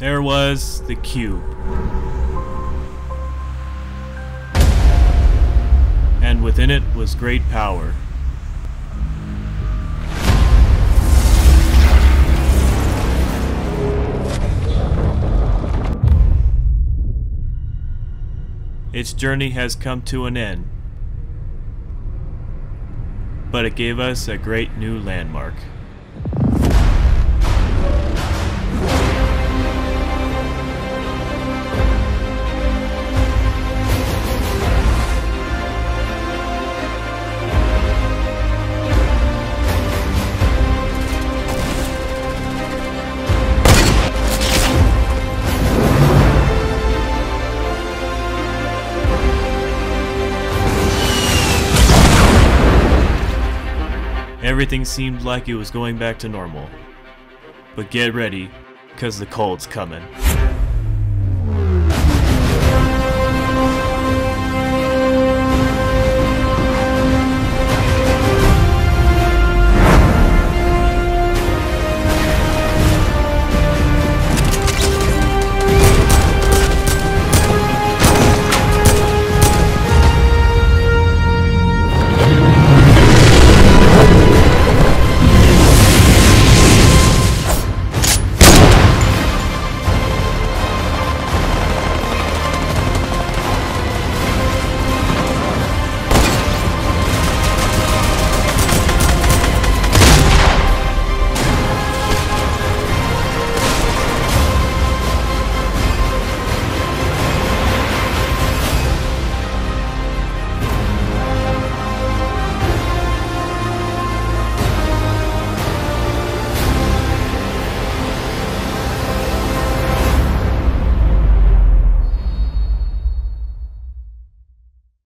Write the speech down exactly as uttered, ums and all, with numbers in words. There was the cube. And within it was great power. Its journey has come to an end, but it gave us a great new landmark. Everything seemed like it was going back to normal. But get ready, 'cause the cold's coming.